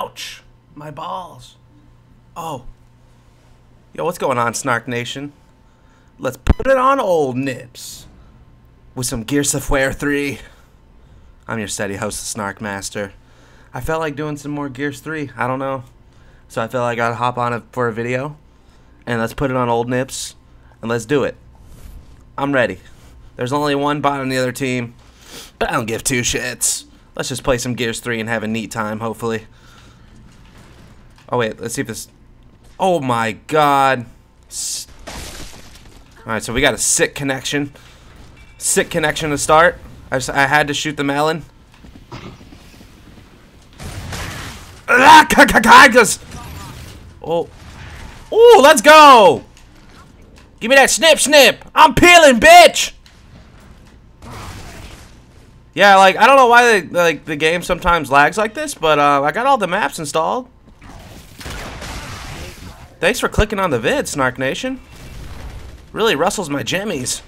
Ouch! My balls. Oh. Yo, what's going on, Snark Nation? Let's put it on old Nips with some Gears of War 3. I'm your steady host, the Snark Master. I felt like doing some more Gears 3. I don't know. So I felt like I gotta hop on it for a video. And let's put it on old Nips. And let's do it. I'm ready. There's only one bot on the other team. But I don't give two shits. Let's just play some Gears 3 and have a neat time, hopefully. Oh, wait. Let's see if this... Oh, my God. Alright, so we got a sick connection. Sick connection to start. I had to shoot the melon. Oh. Oh, let's go. Give me that snip, snip. I'm peeling, bitch. Yeah, like, I don't know why the game sometimes lags like this, but I got all the maps installed. Thanks for clicking on the vid, Snark Nation. Really rustles my jammies.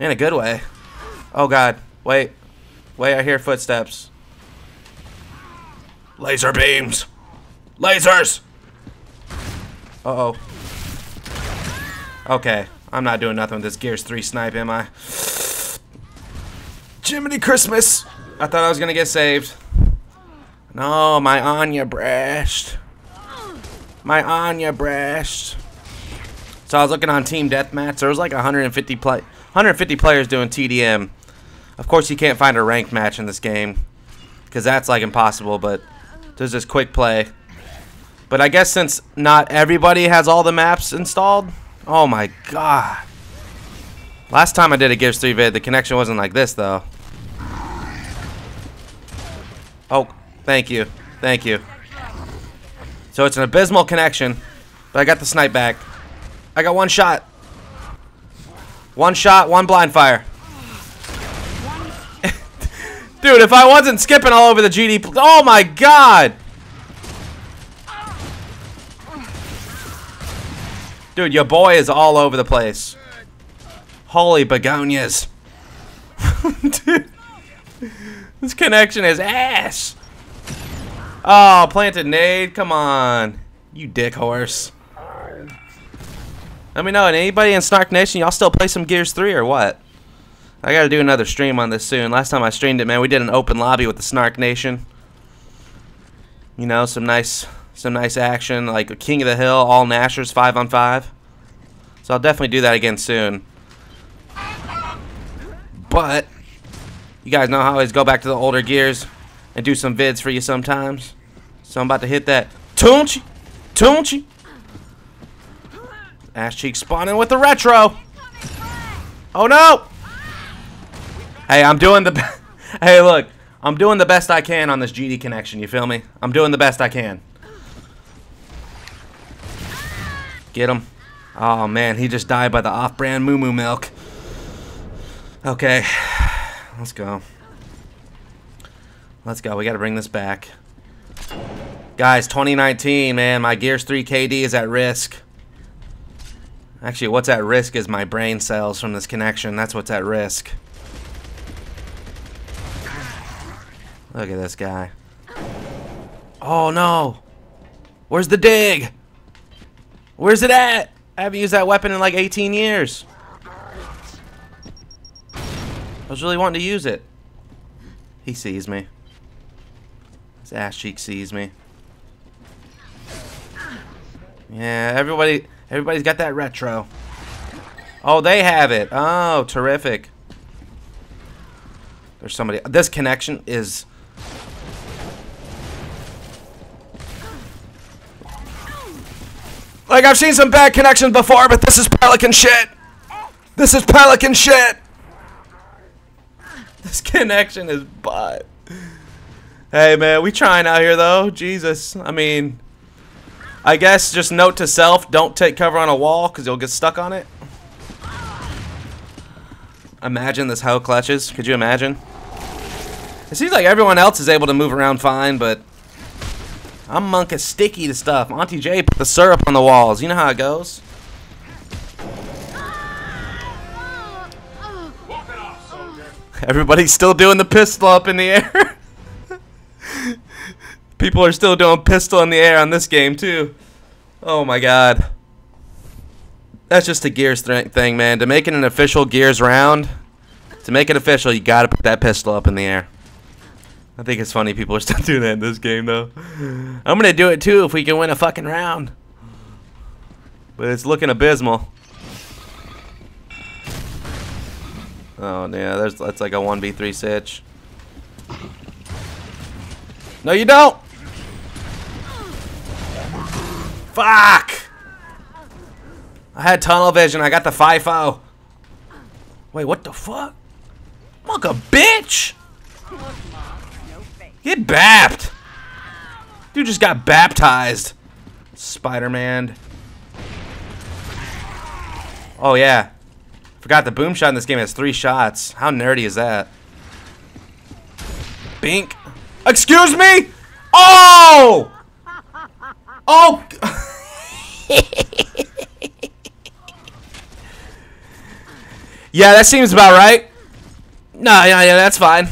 In a good way. Oh, God. Wait. Wait, I hear footsteps. Laser beams. Lasers. Uh-oh. Okay. I'm not doing nothing with this Gears 3 snipe, am I? Jiminy Christmas. I thought I was going to get saved. No, my Anya Brash. My Anya Brash. So I was looking on Team Deathmatch. There was like 150 players doing TDM. Of course, you can't find a ranked match in this game because that's like impossible, but there's this quick play. But I guess since not everybody has all the maps installed, oh my God. Last time I did a Gears 3 vid, the connection wasn't like this though. Oh, thank you. Thank you. So it's an abysmal connection, but I got the snipe back. I got one shot. One shot, one blind fire. Dude, if I wasn't skipping all over the GD... Oh, my God. Dude, your boy is all over the place. Holy begonias. Dude, this connection is ass. Oh, planted nade. Come on. You dick horse. Let me know, and anybody in Snark Nation, y'all still play some Gears 3 or what? I gotta do another stream on this soon. Last time I streamed it, man, we did an open lobby with the Snark Nation. You know, some nice action, like a King of the Hill, all Nashers, 5-on-5. So I'll definitely do that again soon. But you guys know how I always go back to the older Gears and do some vids for you sometimes. So I'm about to hit that Toonchi, Toonchi. Ash cheek spawning with the retro. Oh no! Hey, I'm doing the. Hey, look, I'm doing the best I can on this GD connection. You feel me? I'm doing the best I can. Get him! Oh man, he just died by the off-brand Moo Moo milk. Okay, let's go. Let's go. We got to bring this back, guys. 2019, man. My Gears 3 KD is at risk. Actually, what's at risk is my brain cells from this connection. That's what's at risk. Look at this guy. Oh, no. Where's the dig? Where's it at? I haven't used that weapon in like 18 years. I was really wanting to use it. He sees me. His ass cheek sees me. Yeah, everybody... Everybody's got that retro. Oh, they have it. Oh, terrific. There's somebody. This connection is... Like, I've seen some bad connections before, but this is Pelican shit. This is Pelican shit. This connection is butt. Hey, man, we trying out here, though. Jesus. I mean... I guess just note to self, don't take cover on a wall because you'll get stuck on it. Imagine this hoe clutches. Could you imagine? It seems like everyone else is able to move around fine, but I'm monka sticky to stuff. Auntie J put the syrup on the walls. You know how it goes. Everybody's still doing the pistol up in the air. People are still doing pistol in the air on this game too. Oh my god. That's just a Gears thing, man. To make it an official Gears round, to make it official, you gotta put that pistol up in the air. I think it's funny people are still doing that in this game, though. I'm gonna do it too if we can win a fucking round. But it's looking abysmal. Oh yeah, that's like a 1v3 sitch. No, you don't. Fuck! I had tunnel vision. I got the FIFO. Wait, what the fuck? Fuck a bitch! Get bapped! Dude just got baptized. Spider-Man. Oh yeah. Forgot the boom shot in this game has 3 shots. How nerdy is that? Bink. Excuse me? Oh! Oh! Yeah, that seems about right. No, yeah, that's fine.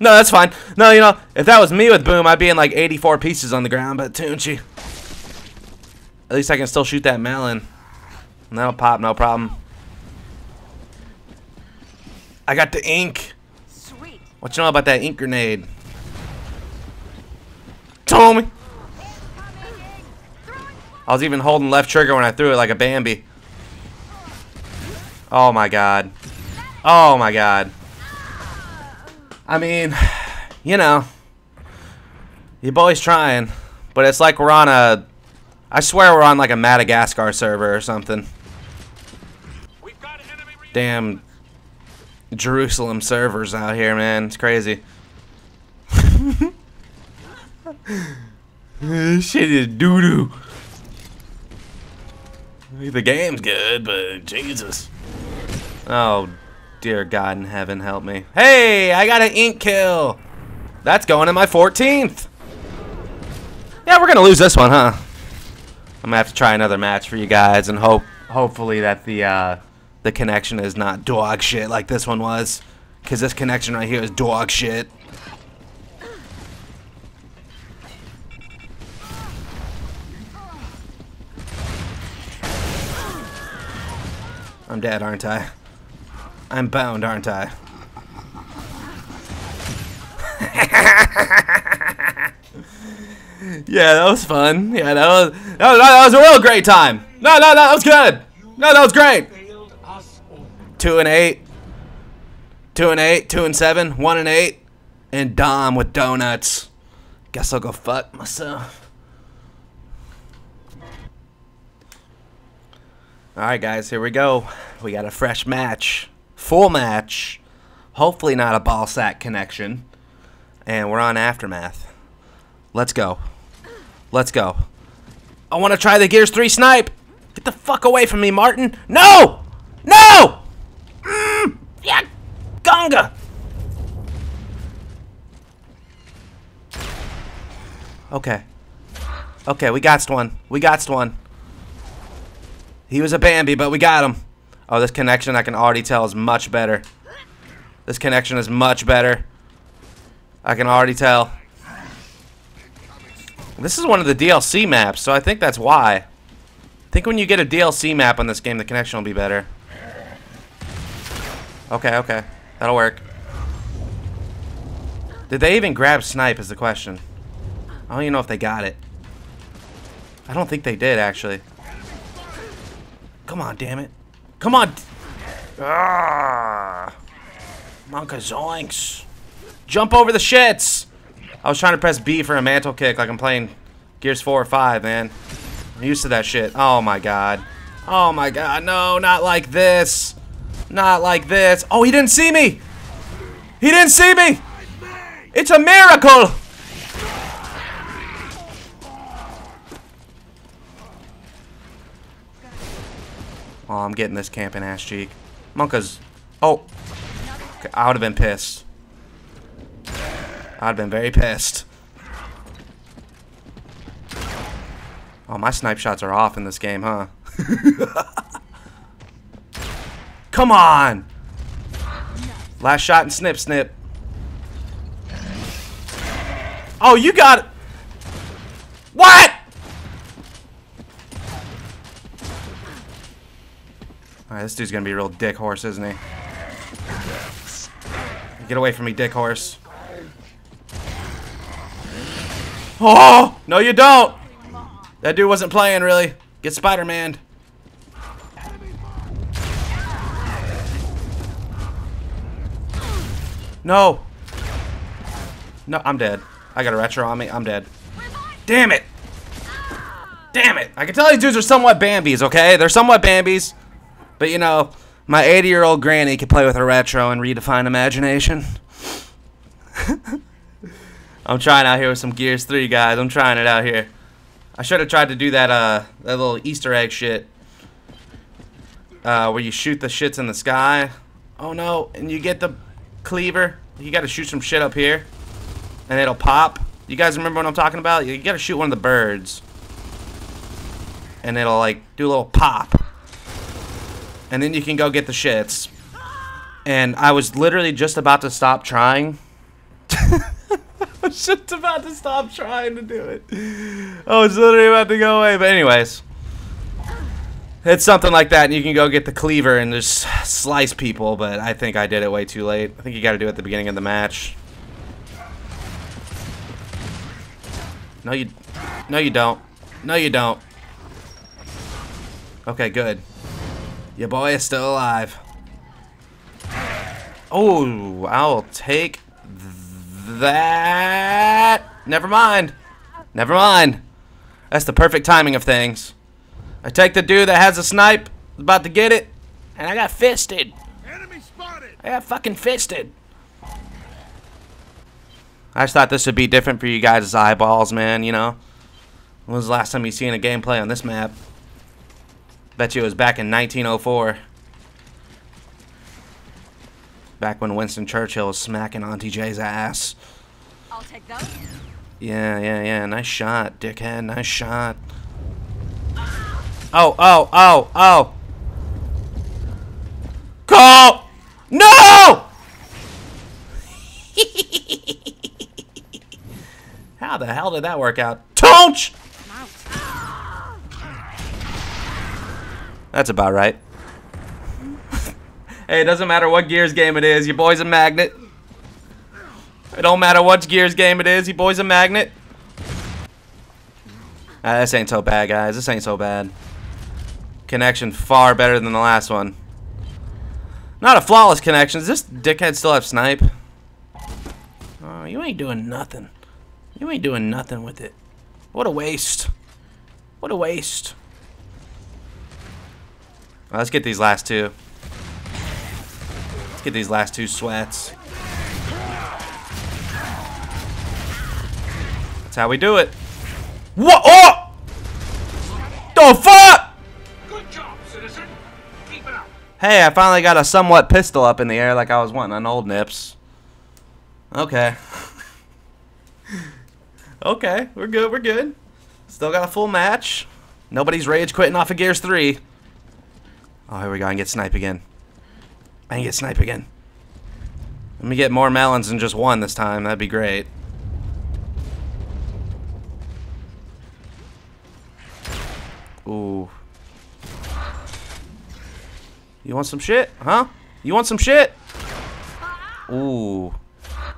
No, that's fine. No, you know, if that was me with boom, I'd be in like 84 pieces on the ground, but Tunchi. At least I can still shoot that melon. And that'll pop, no problem. I got the ink. Sweet. What you know about that ink grenade? Tommy. I was even holding left trigger when I threw it like a Bambi. Oh my god. Oh my god. I mean, you know, your boy's trying, but it's like we're on a, I swear we're on like a Madagascar server or something. We've got enemy. Damn Jerusalem servers out here, man. It's crazy. This shit is doo-doo. The game's good, but Jesus. Oh, dear God in heaven, help me. Hey, I got an ink kill. That's going in my 14th. Yeah, we're going to lose this one, huh? I'm going to have to try another match for you guys and hopefully that the connection is not dog shit like this one was. Because this connection right here is dog shit. I'm dead, aren't I? I'm bound, aren't I? Yeah, that was fun. Yeah, that was a real great time. No, that was good. No, that was great. 2 and 8. 2 and 8, 2 and 7, 1 and 8. And Dom with donuts. Guess I'll go fuck myself. Alright guys, here we go. We got a fresh match. Full match. Hopefully not a ball sack connection. And we're on Aftermath. Let's go. Let's go. I want to try the Gears 3 snipe. Get the fuck away from me, Martin. No! No! Yeah, Gonga! Okay. Okay, we gotst one. We gotst one. He was a Bambi, but we got him. Oh, this connection I can already tell is much better. This connection is much better. I can already tell. This is one of the DLC maps, so I think that's why. I think when you get a DLC map on this game, the connection will be better. Okay, okay. That'll work. Did they even grab snipe is the question. I don't even know if they got it. I don't think they did, actually. Come on, damn it. Come on. Ah, Monka Zoinks. Jump over the shits. I was trying to press B for a mantle kick like I'm playing Gears 4 or 5, man. I'm used to that shit. Oh, my God. Oh, my God. No, not like this. Not like this. Oh, he didn't see me. He didn't see me. It's a miracle. Oh, I'm getting this camping ass cheek. Monka's. Oh. Okay, I would have been pissed. I'd have been very pissed. Oh, my snipe shots are off in this game, huh? Come on! Last shot and snip, snip. Oh, you got it. What? Alright, this dude's gonna be a real dick horse, isn't he? Get away from me, dick horse. Oh! No, you don't! That dude wasn't playing, really. Get Spider-Man'd. No! No, I'm dead. I got a retro on me. I'm dead. Damn it! Damn it! I can tell these dudes are somewhat Bambies, okay? They're somewhat Bambies. But, you know, my 80-year-old granny can play with her retro and redefine imagination. I'm trying out here with some Gears 3, guys. I'm trying it out here. I should have tried to do that, that little Easter egg shit. Where you shoot the shits in the sky. Oh, no. And you get the cleaver. You gotta shoot some shit up here. And it'll pop. You guys remember what I'm talking about? You gotta shoot one of the birds. And it'll, like, do a little pop. And then you can go get the shits. And I was literally just about to stop trying. I was just about to stop trying to do it. I was literally about to go away. But anyways, it's something like that, and you can go get the cleaver and just slice people. But I think I did it way too late. I think you got to do it at the beginning of the match. No you don't. No, you don't. Okay, good. Your boy is still alive. Oh, I'll take that. Never mind. Never mind. That's the perfect timing of things. I take the dude that has a snipe, about to get it, and I got fisted. Enemy spotted. I got fucking fisted. I just thought this would be different for you guys' eyeballs, man, you know? When was the last time you seen a gameplay on this map? Bet you it was back in 1904. Back when Winston Churchill was smacking Auntie Jay's ass. I'll take those. Yeah. Nice shot, dickhead. Nice shot. Oh. Call! No! How the hell did that work out? Tonch! That's about right. Hey, it doesn't matter what Gears game it is, your boy's a magnet. It don't matter what Gears game it is, your boy's a magnet. This ain't so bad, guys. This ain't so bad. Connection far better than the last one. Not a flawless connection. Does this dickhead still have snipe? Oh, you ain't doing nothing. You ain't doing nothing with it. What a waste. What a waste. Well, let's get these last two. Get these last two sweats. That's how we do it. What? Oh! The fuck? Good job, citizen. Keep it up. Hey, I finally got a somewhat pistol up in the air like I was wanting on old Nips. Okay. Okay, we're good, we're good. Still got a full match. Nobody's rage quitting off of Gears 3. Oh, here we go. I can get snipe again. I can get snipe again. Let me get more melons than just one this time. That'd be great. Ooh. You want some shit? Huh? You want some shit? Ooh.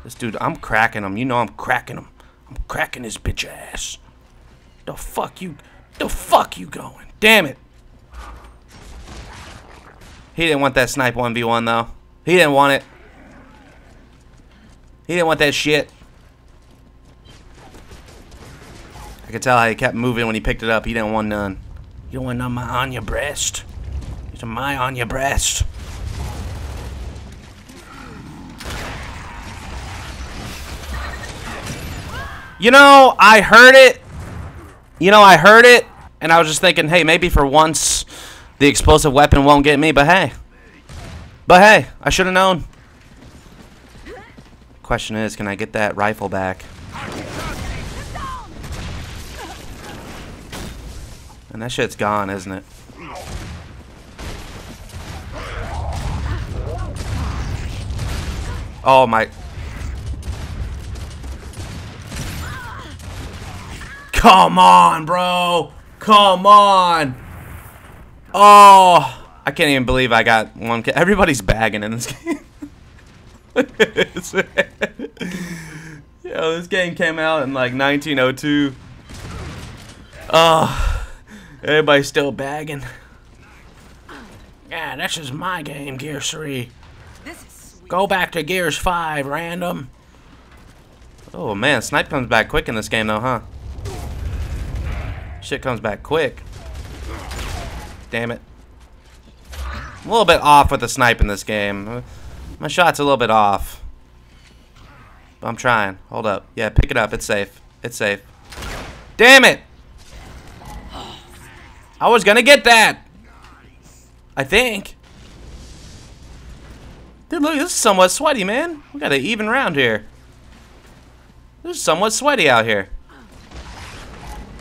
This dude, I'm cracking him. You know I'm cracking him. I'm cracking his bitch ass. The fuck you going? Damn it. He didn't want that snipe 1v1, though. He didn't want it. He didn't want that shit. I could tell how he kept moving when he picked it up. He didn't want none. You don't want none of my Anya Brash. It's my Anya Brash. You know, I heard it. You know, I heard it. And I was just thinking, hey, maybe for once the explosive weapon won't get me, but hey, I should have known. Question is, can I get that rifle back? And that shit's gone, isn't it? Oh my. Come on, bro. Come on. Oh, I can't even believe I got one. Everybody's bagging in this game. Look at this. Yo, this game came out in like 1902. Oh, everybody's still bagging. Yeah, this is my game, Gears 3. Go back to Gears 5, random. Oh man, snipe comes back quick in this game though, huh? Shit comes back quick. Damn it. I'm a little bit off with the snipe in this game. My shot's a little bit off. But I'm trying. Hold up. Yeah, pick it up. It's safe. It's safe. Damn it! I was gonna get that! I think. Dude, look, this is somewhat sweaty, man. We got an even round here. This is somewhat sweaty out here.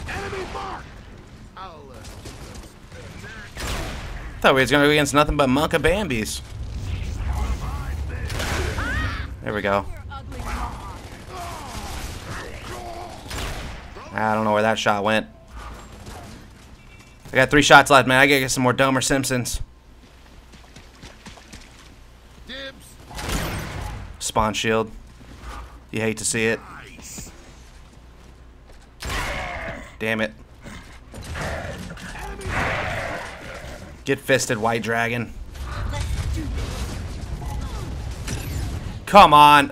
I thought we was gonna go against nothing but Monka Bambies. There we go. I don't know where that shot went. I got 3 shots left, man. I gotta get some more Domer Simpsons. Spawn shield. You hate to see it. Damn it. Get fisted, White Dragon. Come on.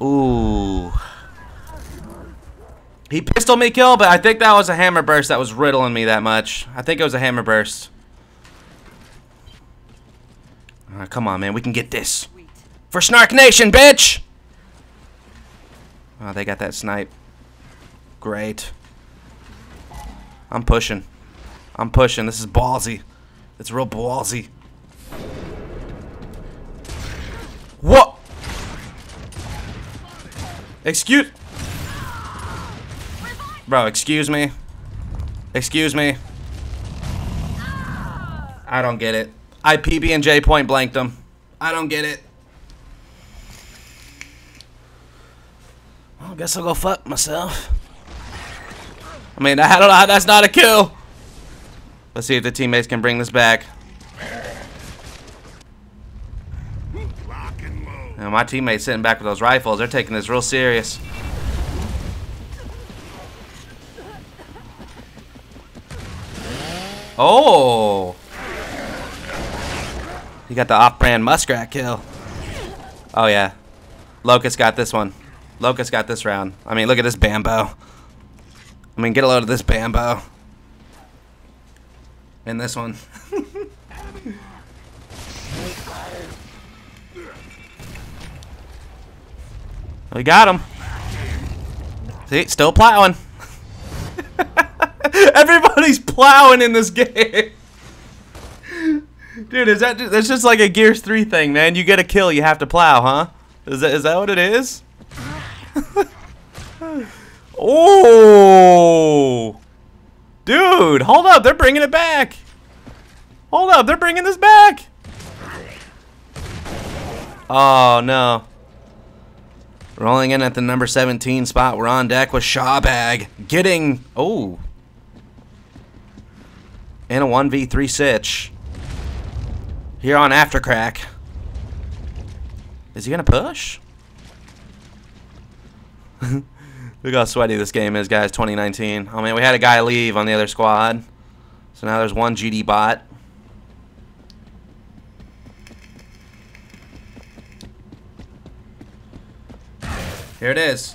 Ooh. He pistol me kill, but I think that was a hammer burst that was riddling me that much. I think it was a hammer burst. Oh, come on, man. We can get this. For Snark Nation, bitch! Oh, they got that snipe. Great. I'm pushing. I'm pushing. This is ballsy. It's real ballsy. What? Excuse... Bro, excuse me. Excuse me. I don't get it. I PB and J point blanked them. I don't get it. Well, I guess I'll go fuck myself. I mean, I don't know how that's not a kill. Let's see if the teammates can bring this back. And my teammates sitting back with those rifles. They're taking this real serious. Oh! You got the off-brand muskrat kill. Oh, yeah. Locust got this one. Locust got this round. I mean, look at this Bambo. I mean, get a load of this Bambo. And this one. We got him. See, still plowing. Everybody's plowing in this game. Dude, that's just like a Gears 3 thing, man. You get a kill, you have to plow, huh? Is that what it is? Oh. Dude, hold up. They're bringing it back. Hold up. They're bringing this back. Oh, no. Rolling in at the number 17 spot. We're on deck with Shawbag. Getting... Oh. And a 1v3 sitch. Here on Aftercrack. Is he going to push? Look how sweaty this game is, guys, 2019. Oh, man, we had a guy leave on the other squad. So now there's one GD bot. Here it is.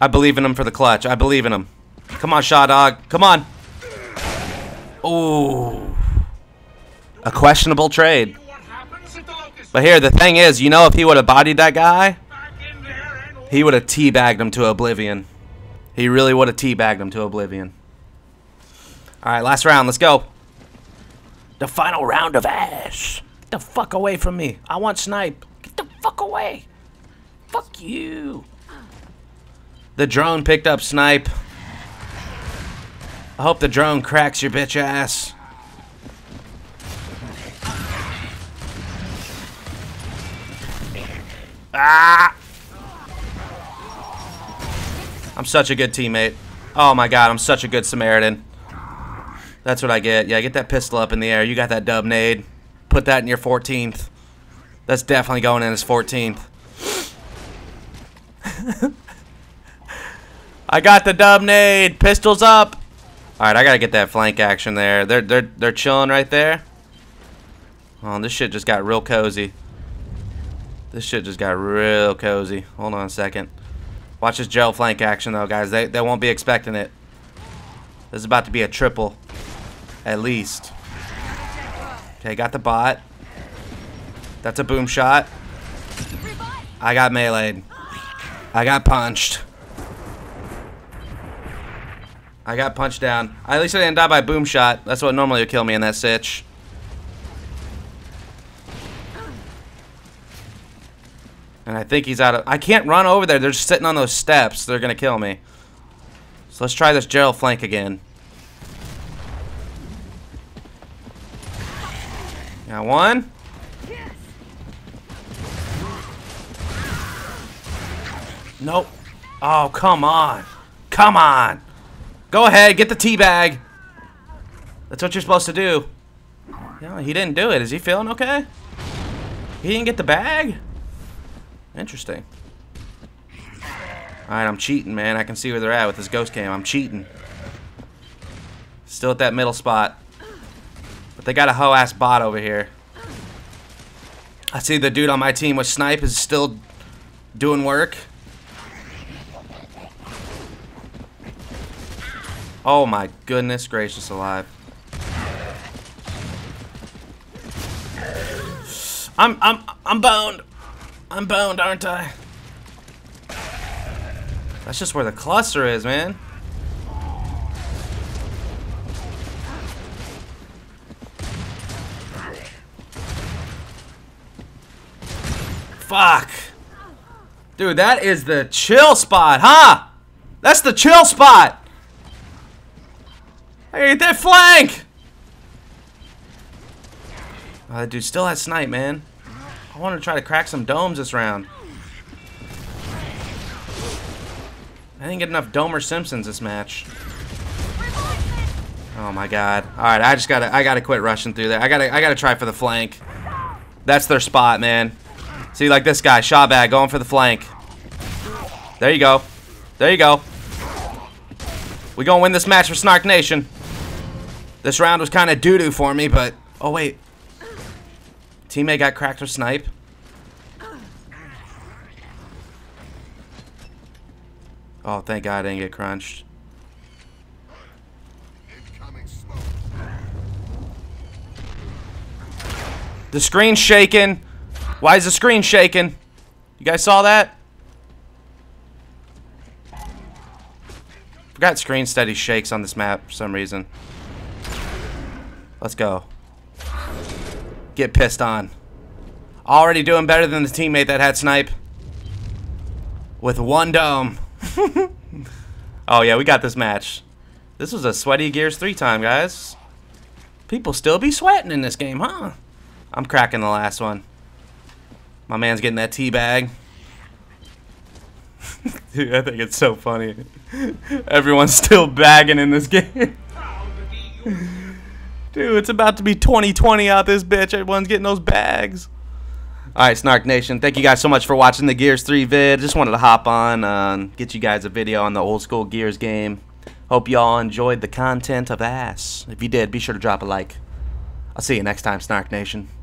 I believe in him for the clutch. I believe in him. Come on, Shaw Dog. Come on. Oh. A questionable trade. But here, the thing is, you know, if he would have bodied that guy... He would have teabagged him to oblivion. He really would have teabagged him to oblivion. Alright, last round. Let's go. The final round of Ash. Get the fuck away from me. I want snipe. Get the fuck away. Fuck you. The drone picked up snipe. I hope the drone cracks your bitch ass. Ah! I'm such a good teammate. Oh my god, I'm such a good Samaritan. That's what I get. Yeah, get that pistol up in the air. You got that dub nade. Put that in your 14th. That's definitely going in as 14th. I got the dub nade. Pistols up. All right, I gotta get that flank action there. They're chilling right there. Oh, this shit just got real cozy. This shit just got real cozy. Hold on a second. Watch this gel flank action though, guys. They won't be expecting it. This is about to be a triple, at least. Okay, got the bot. That's a boom shot. I got meleeed. I got punched. I got punched down. At least I didn't die by boom shot. That's what normally would kill me in that sitch. And I think he's out of... I can't run over there. They're just sitting on those steps. They're going to kill me. So let's try this Gerald flank again. Got one. Nope. Oh, come on. Come on. Go ahead. Get the teabag. That's what you're supposed to do. No, he didn't do it. Is he feeling okay? He didn't get the bag? Interesting. Alright, I'm cheating, man. I can see where they're at with this ghost cam. I'm cheating. Still at that middle spot. But they got a hoe-ass bot over here. I see the dude on my team with snipe is still doing work. Oh my goodness gracious alive. I'm boned. I'm boned, aren't I? That's just where the cluster is, man. Fuck. Dude, that is the chill spot, huh? That's the chill spot. I gotta get that flank! Oh, that dude still has snipe, man. I want to try to crack some domes this round. I didn't get enough Domer Simpsons this match. Oh my god. Alright, I gotta quit rushing through there. I gotta try for the flank. That's their spot, man. See, like this guy, Shawbag, going for the flank. There you go. There you go. We gonna win this match for Snark Nation. This round was kind of doo-doo for me, but... Oh, wait. Teammate got cracked with snipe. Oh, thank God I didn't get crunched. The screen's shaking. Why is the screen shaking? You guys saw that? Forgot screen steady shakes on this map for some reason. Let's go. Get pissed on. Already doing better than the teammate that had snipe. With one dome. Oh yeah, we got this match. This was a sweaty Gears 3 time, guys. People still be sweating in this game, huh? I'm cracking the last one. My man's getting that tea bag. Dude, I think it's so funny. Everyone's still bagging in this game. Dude, it's about to be 2020 out this bitch. Everyone's getting those bags. Alright, Snark Nation, thank you guys so much for watching the Gears 3 vid. Just wanted to hop on and get you guys a video on the old school Gears game. Hope y'all enjoyed the content of ass. If you did, be sure to drop a like. I'll see you next time, Snark Nation.